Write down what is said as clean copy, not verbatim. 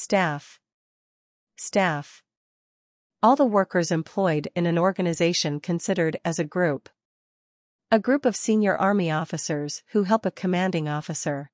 Staff. Staff. All the workers employed in an organization considered as a group. A group of senior army officers who help a commanding officer.